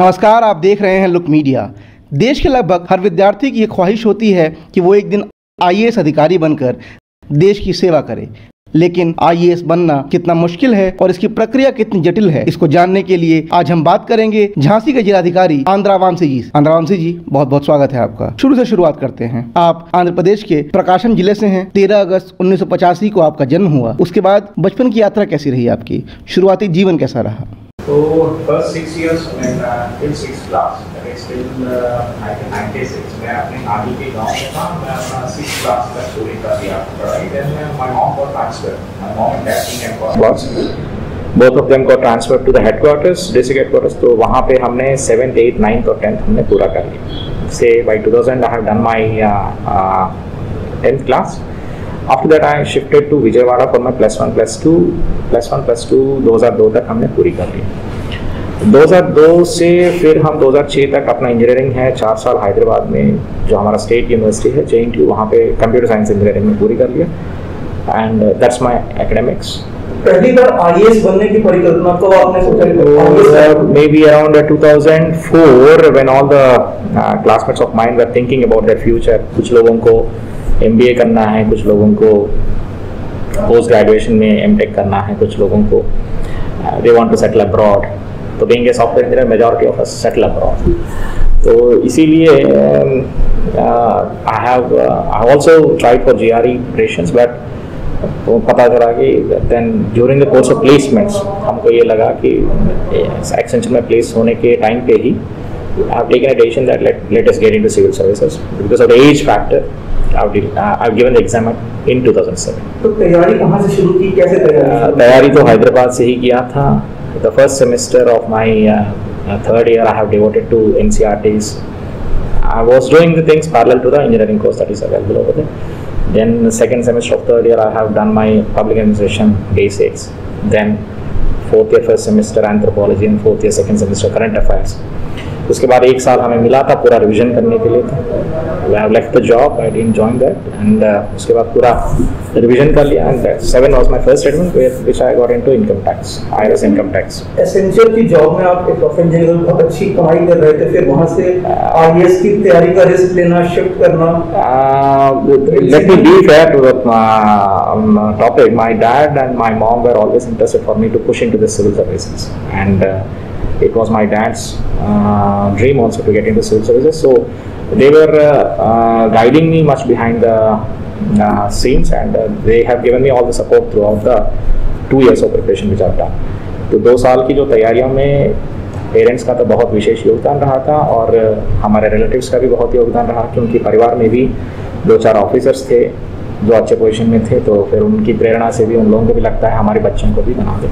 नमस्कार, आप देख रहे हैं लुक मीडिया। देश के लगभग हर विद्यार्थी की ये ख्वाहिश होती है कि वो एक दिन IAS अधिकारी बनकर देश की सेवा करे, लेकिन IAS बनना कितना मुश्किल है और इसकी प्रक्रिया कितनी जटिल है, इसको जानने के लिए आज हम बात करेंगे झांसी के जिलाधिकारी आंद्रा वंशी जी से। आंद्रा वंशी जी, बहुत बहुत स्वागत है आपका। शुरू से शुरुआत करते हैं। आप आंध्र प्रदेश के प्रकाशम जिले से हैं। 13 अगस्त 1985 को आपका जन्म हुआ। उसके बाद बचपन की यात्रा कैसी रही आपकी? शुरुआती जीवन कैसा रहा? So first 6 years when till sixth class, that is till 1996, मैं अपने नानी के गांव में था। मैं अपना 6th class का पूरी कर दिया पढ़ाई। Then my mom got transferred. My mom and dad came and both of them got transferred to the headquarters, district headquarters. तो वहाँ पे हमने 7th, 8th, 9th और 10th हमने पूरा कर लिया। Say by 2000 I have done my 10th class. After that I shifted to Vijayawada for my plus 1 plus 2 2002 तक हमने पूरी कर ली। 2002 से फिर हम 2006 तक अपना इंजीनियरिंग है 4 साल हैदराबाद में, जो हमारा स्टेट यूनिवर्सिटी है JNTU, वहाँ पे कंप्यूटर साइंस इंजीनियरिंग में पूरी कर लिया। And that's my academics. पहली बार IAS बनने की परिकल्पना कब आपने सोचा? May be around 2004 when all the classmates of mine were thinking about their future. कुछ लोगों को MBA करना है, कुछ लोगों को पोस्ट ग्रेजुएशन में MTech करना है, कुछ लोगों को they want to settle abroad. तो being a software engineer majority of us settle abroad. तो इसीलिए I have also tried for GRE preparations, but पता चला कि then during the course of placements हमको ये लगा कि एक्सटेंशन में प्लेस होने के टाइम पे ही I have taken a decision that let us get into civil services because of the age factor. I've given the exam in 2007. तो तैयारी कहाँ से शुरू की, कैसे तैयारी? तैयारी तो हैदराबाद से ही किया था। The first semester of my third year I have devoted to NCRTs. I was doing the things parallel to the engineering course that is available over there. Then the second semester of third year I have done my public administration basics. Then fourth year first semester anthropology and fourth year second semester current affairs. उसके बाद 1 साल हमें मिला था पूरा revision करने के लिए। I have left the job, I didn't join that, and उसके बाद पूरा रिवीजन कर लिया। And 7 was my first admin, which I got into income tax, IRS income tax. Essential की जॉब में आप एक ऑफिस जगह बहुत अच्छी कमाई कर रहे थे, फिर वहाँ से IAS की तैयारी का रिस्क लेना, शिफ्ट करना। Let me be fair to the topic. My dad and my mom were always interested for me to push into the civil services, and it was my dad's dream also to get into civil services. So they were guiding me much behind the scenes, and they have given me all the support throughout the 2 years of preparation which I have done. तो 2 साल की जो तैयारियों में parents का तो बहुत विशेष योगदान रहा था और हमारे रिलेटिव्स का भी बहुत योगदान रहा, क्योंकि परिवार में भी 2-4 ऑफिसर्स थे जो अच्छे पोजीशन में थे। तो फिर उनकी प्रेरणा से भी उन लोगों को भी लगता है हमारे बच्चों को भी बना दे,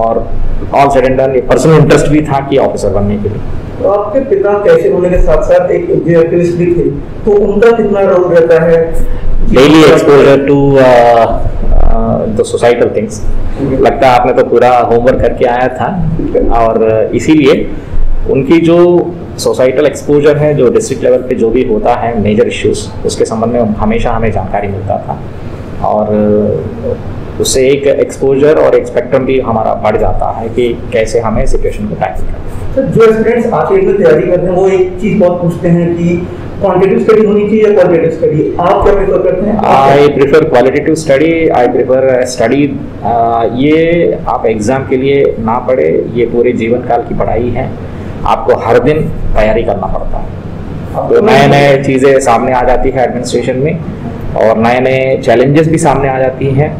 और ऑल सेड एंड डन ये पर्सनल इंटरेस्ट भी था कि ऑफिसर बनने के लिए। तो आपके पिता कैसे होने के साथ साथ एक एक्टिविस्ट भी थे, तो उनका कितना रोल रहता है? Daily exposure to the societal things. लगता है आपने तो पूरा होमवर्क करके आया था, और इसीलिए उनकी जो सोसाइटल एक्सपोजर है, जो डिस्ट्रिक्ट लेवल पे जो भी होता है मेजर इश्यूज, उसके संबंध में हमेशा हमें जानकारी मिलता था, और उससे एक एक्सपोजर और एक स्पेक्ट्रम भी हमारा बढ़ जाता है कि कैसे हमें सिचुएशन को टैकल करना। सर, जो स्टूडेंट्स आगे की तैयारी करते हैं वो एक चीज़ बहुत पूछते हैं कि क्वांटिटेटिव स्टडी होनी चाहिए या क्वालिटेटिव स्टडी, आप क्या प्रेफर करते हैं? I prefer qualitative study. I prefer study. ये आप एग्ज़ाम के लिए ना पढ़े, ये पूरे जीवन काल की पढ़ाई है, आपको हर दिन तैयारी करना पड़ता है। तो नए नए चीज़ें सामने आ जाती है एडमिनिस्ट्रेशन में, और नए नए चैलेंजेस भी सामने आ जाती हैं,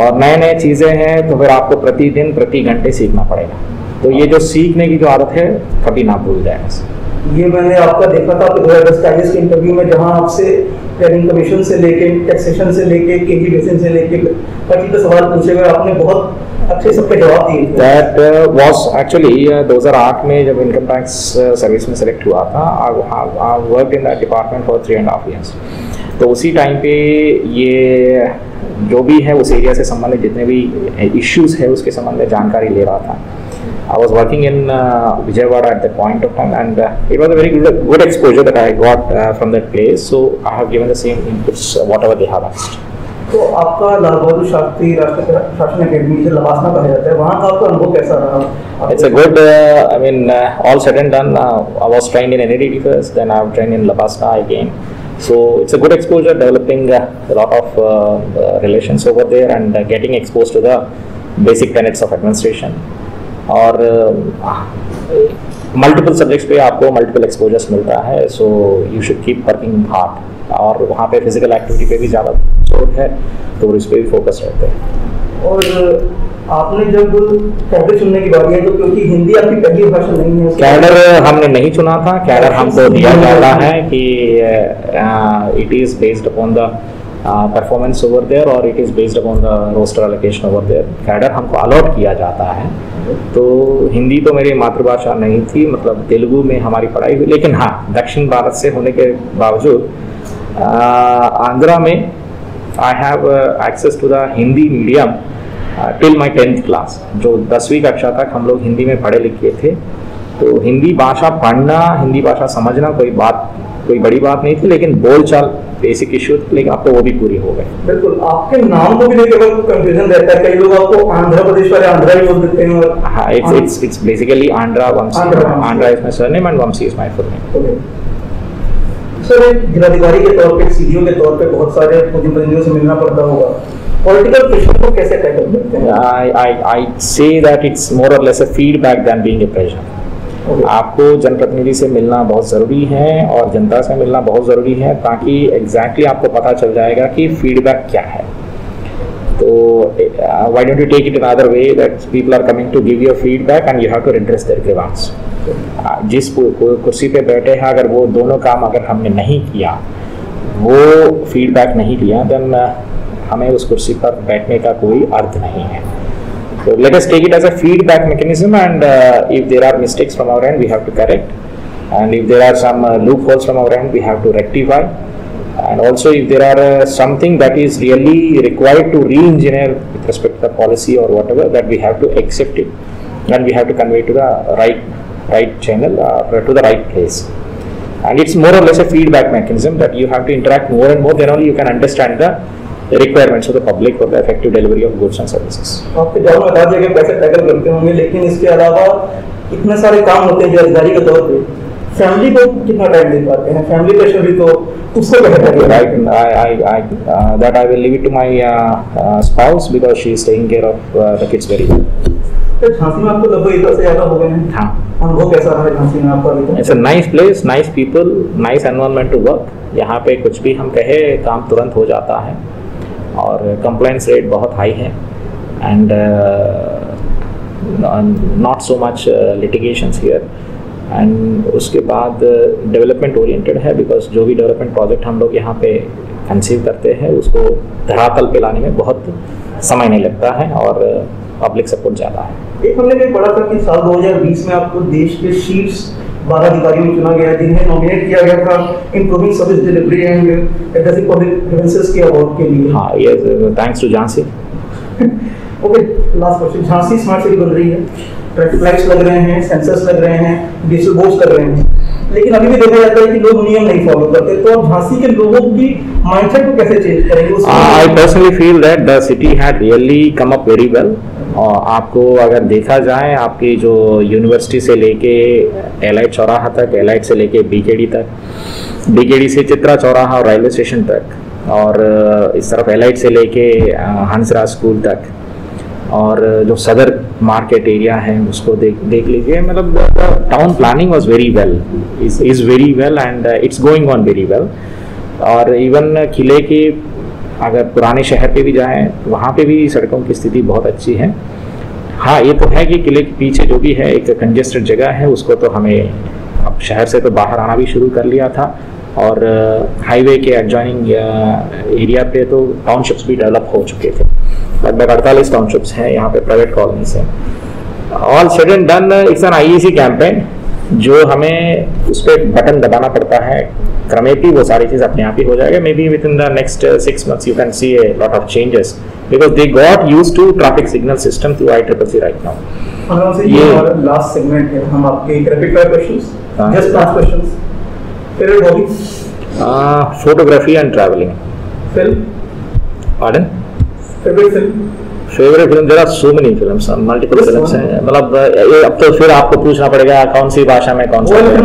और नए नए चीज़ें हैं, तो फिर आपको प्रतिदिन प्रति घंटे सीखना पड़ेगा। तो ये जो सीखने की जो आदत है कभी ना भूल जाएगा। ये मैंने आपका देखा था 2010 के इंटरव्यू में, जहां आपसे प्लानिंग कमीशन से लेके टैक्सेशन से लेके KG बेसिन से लेके बाकी के सवाल पूछे गए, आपने बहुत अच्छे सबके जवाब दिए। दैट वॉज एक्चुअली 2008 में जब इनकम टैक्स सर्विस में सेलेक्ट हुआ था। I work in that department for 3.5 years। तो उसी टाइम पे ये जो भी है उस एरिया से संबंधित जितने भी इश्यूज है उसके संबंध में जानकारी ले रहा था। I was working in Vijayawada at that point of time, and it was a very good exposure that I got from that place. So I have given the same inputs whatever they have asked. तो आपका लाल बहादुर शास्त्री राष्ट्रीय शासन academy से लवासना कहा जाता है, वहाँ का आपका अनुभव कैसा रहा? It's a good, I mean all said and done, I was trained in NIT first, then I trained in LBSNAA again, so it's a good exposure, developing a lot of relations over there and getting exposed to the basic tenets of administration और multiple subjects पे आपको multiple exposures मिलता है, so you should keep working hard. और वहाँ पे physical activity पे भी ज़्यादा जोर है तो इस पे भी फोकस रहते हैं। और आपने जब कैडर चुनने की बात है तो क्योंकि हिंदी आपकी पहली भाषा नहीं है, कैडर हमने नहीं चुना था, कैडर हमको दिया जाता है कि it is based upon the performance over there और it is based upon the roster allocation over there, cadre हमको अलॉट किया जाता है। तो हिंदी तो मेरी मातृभाषा नहीं थी, मतलब तेलुगू में हमारी पढ़ाई हुई, लेकिन हाँ दक्षिण भारत से होने के बावजूद आंध्रा में I have access to the Hindi medium till my 10th class, जो 10वीं कक्षा तक हम लोग हिंदी में पढ़े लिखे थे। तो हिंदी भाषा पढ़ना, हिंदी भाषा समझना कोई बड़ी बात नहीं थी, लेकिन बोलचाल बेसिक इश्यू थे, लेकिन आपको वो भी पूरी हो गए। बिल्कुल, आपके नाम को भी लेकर कंफ्यूजन रहता है, कई लोग आपको आंध्र प्रदेश वाले आंध्रा ही बोल देते हैं। और हाँ, it's basically Andhra Vamshi, Andhra is my surname and Vamshi is my full name. Sir, एक जिलाधिकारी के तौर पे, सीईओ के तौर पे बहुत सारे प्रतिनिधियों से मिलना पड़ता होगा, पॉलिटिकल प्रेशर को कैसे टैकल करते हैं? आई से दैट इट्स मोर और less a feedback than being a pressure. आपको जनप्रतिनिधि से मिलना बहुत ज़रूरी है और जनता से मिलना बहुत ज़रूरी है, ताकि एग्जैक्टली आपको पता चल जाएगा कि फीडबैक क्या है। तो why don't you take it in other way that people are coming to give you feedback and you have to address their grievances. जिस कुर्सी पे बैठे हैं, अगर वो दोनों काम अगर हमने नहीं किया, वो फीडबैक नहीं लिया, देन हमें उस कुर्सी पर बैठने का कोई अर्थ नहीं है। तो let us take it as a feedback mechanism and if there are mistakes from our end we have to correct, and if there are some loopholes from our end we have to rectify, and also if there are something that is really required to re engineer with respect to the policy और whatever, that we have to accept it and we have to convey to the right channel to the right place, and it's more or less a feedback mechanism that you have to interact more and more, then only you can understand the requirements of the public for the effective delivery of goods and services. आपके जरूर बता दें कि कैसे tackle करते होंगे, लेकिन इसके अलावा इतने सारे काम होते हैं जिलाधिकारी के तौर पे, फैमिली को कितना टाइम दे पाते हैं? फैमिली प्रेशर भी तो उसको कहते हैं। Right, I that I will leave it to my spouse because she is taking care of the kids very well. Jhansi में आपको लगभग इधर से ज़्यादा हो गए हैं। हाँ, अनुभव कैसा रहा है झांसी में आपका? It's a nice place, nice people, nice environment to work. यहाँ पे कुछ भी हम कहे काम तुरंत हो जाता है और कंप्लेंट्स रेट बहुत हाई है and not so much litigations here, and उसके बाद डेवलपमेंट ओरिएंटेड है, बिकॉज जो भी डेवलपमेंट प्रोजेक्ट हम लोग यहाँ पे कंसीव करते हैं उसको धरातल पे लाने में बहुत समय नहीं लगता है और पब्लिक सपोर्ट ज़्यादा है। एक हमने पढ़ा था कि साल 2020 में आपको देश के शीर्ष 12 अधिकारियों में चुना गया, जिन्हें नॉमिनेट किया गया था improving service delivery and addressing public grievances के अवार्ड के लिए। हाँ, ये thanks to Jhansi. Okay, last question, Jhansi smart city बन रही है, ट्रैफिक लाइट्स लग रहे हैं, सेंसर्स लग रहे हैं, डिजिटल बोर्ड्स लग रहे हैं, लेकिन अभी भी देखा जाता है कि लोग नियम नहीं फॉलो करते, तो आप झांसी के लोगों की माइंडसेट को कैसे चेंज करेंगे? I personally feel that the city had really come up very well. और आपको अगर देखा जाए, आपकी जो यूनिवर्सिटी से लेके एलाइट चौराहा तक, एलाइट से लेके बीकेडी तक, बीकेडी से चित्रा चौराहा और रेलवे स्टेशन तक, और इस तरफ एलाइट से लेके हंसराज स्कूल तक, और जो सदर मार्केट एरिया है उसको देख लीजिए, मतलब town planning was very well, is very well and it's going on very well. और इवन किले के अगर पुराने शहर पे भी जाएँ, वहाँ पे भी सड़कों की स्थिति बहुत अच्छी है। हाँ, ये तो है कि किले के पीछे जो भी है एक कंजेस्टेड जगह है, उसको तो हमें अब शहर से तो बाहर आना भी शुरू कर लिया था, और हाईवे के एडजॉइनिंग एरिया पे तो टाउनशिप्स भी डेवलप हो चुके थे, लगभग 48 टाउनशिप्स हैं यहाँ पे, प्राइवेट कॉलोनीस हैं। All said and done it's an IEC campaign, जो हमें उस पर बटन दबाना पड़ता है, क्रमेपी वो सारी चीज़ अपने आप ही हो जाएगा। Maybe within the next 6 months you can see a lot of changes, because they got use to traffic signal system through IEEE right now. ये लास्ट सेगमेंट है, हम आपके रैपिड फायर क्वेश्चंस, जस्ट पांच questions. Favourite hobby? Photography and travelling. Film? Pardon? Favorite film? Favourite film, जरा so many films, multiple films हैं, मतलब अब तो फिर आपको पूछना पड़ेगा कौन सी भाषा में कौन सा। इसके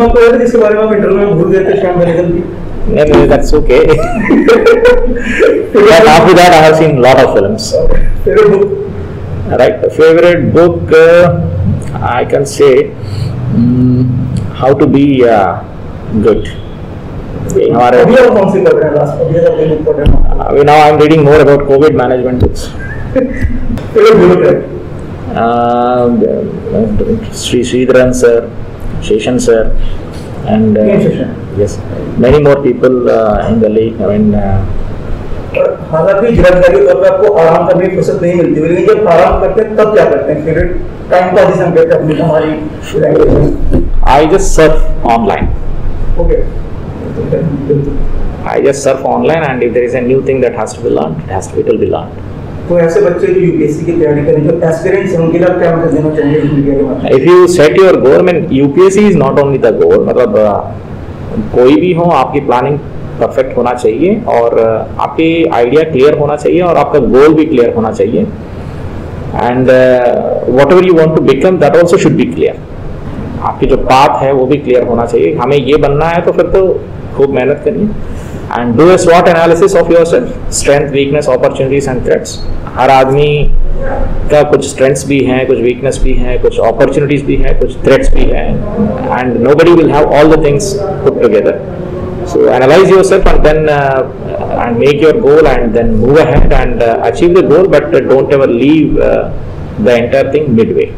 बारे में आप इंटरव्यू में भूल गए थे शायद, मेरे गलती नहीं, that's okay. But after that I have seen lot of films. Favourite book? Right, favourite book I can say how to be good. हमारे कौन सी पढ़ रहे हैं लास्ट, अभी तक नहीं पढ़ रहे हैं। Now I am reading more about covid management books. Sri Sridharan sir, Sheshan sir, and yes, many more people in the league. I mean, हालांकि गिरफ्तारी तब आपको आराम करने की फुर्सत नहीं मिलती, लेकिन जब आराम करते हैं तब क्या करते हैं? फेवरेट टाइम का डिसीजन करते हैं अपनी हमारी। I just surf online. Okay. I just surf online, and if there is a new thing that has to be learned, it has to be, it will be learned. तो ऐसे बच्चे जो UPSC की तैयारी करें, जो एस्पिरेंट्स हैं, उनके लिए क्या मैसेज देना चाहिए मीडिया के माध्यम से? If you set your goal, mean UPSC is not only the goal, मतलब कोई भी हो आपकी प्लानिंग परफेक्ट होना चाहिए और आपके आइडिया क्लियर होना चाहिए और आपका गोल भी क्लियर होना चाहिए, and whatever you want to become that also should be clear. आपकी जो पाथ है वो भी क्लियर होना चाहिए, हमें ये बनना है तो फिर तो खूब मेहनत करनी। And do a SWOT analysis of yourself: strength, weakness, opportunities and threats. हर आदमी का कुछ strengths भी हैं, कुछ weakness भी हैं, कुछ opportunities भी हैं, कुछ threats भी हैं, and nobody will have all the things put together. So analyze yourself and then and make your goal and then move ahead and achieve the goal, but don't ever leave the entire thing midway.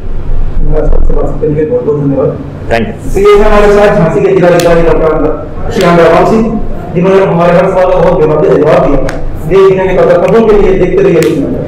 Thank you. See you हमारे साथ झांसी के जिला अधिकारी doctor Andra वंशी, जिन्होंने हमारे हर सवाल का बहुत जवाब दिया। देश के लिए देखते रहिए।